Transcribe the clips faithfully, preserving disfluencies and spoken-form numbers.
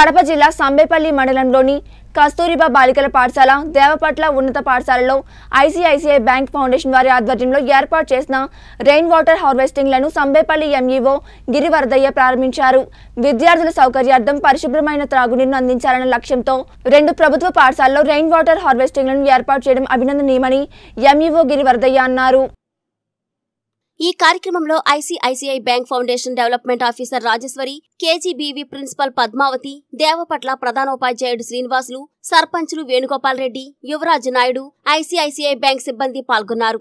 కడప జిల్లా సంబేపల్లి మండలంలోని కస్తూరిబా బాలికల పాఠశాల దేవ పట్ల ఉన్నత పాఠశాలలో ఐసీఐసీఐ బ్యాంక్ ఫౌండేషన్ వారి ఆధ్వర్యంలో ఏర్పాటు చేసిన రెయిన్ వాటర్ హార్వెస్టింగ్ లను సంబేపల్లి ఎంఈఓ గిరివర్దయ్య ప్రారంభించారు. విద్యార్థుల సౌకర్యార్థం పరిశుభ్రమైన త్రాగునీరును అందించాలన్న లక్ష్యంతో రెండు ప్రభుత్వ పాఠశాలలో రెయిన్ వాటర్ హార్వెస్టింగ్ లను ఏర్పాటు చేయడం అభినందనీయమని ఎంఈఓ గిరివర్దయ్య అన్నారు. ఈ కార్యక్రమంలో ICICI bank foundation development officer Rajeswari, KGBV principal Padmavathi, Devapatla ప్రధానోపాధ్యాయుడు శ్రీనివాసులు, సర్పంచులు వేణుగోపాల్ రెడ్డి, యువరాజ్ నాయుడు, ఐసీఐసీఐ బ్యాంక్ సిబ్బంది పాల్గొన్నారు.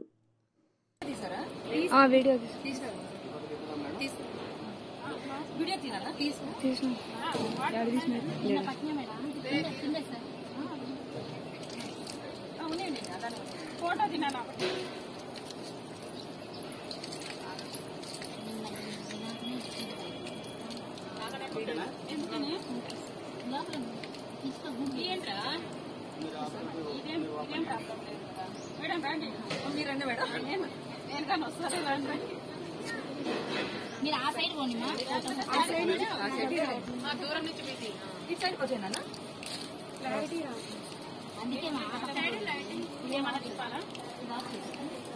అందుకే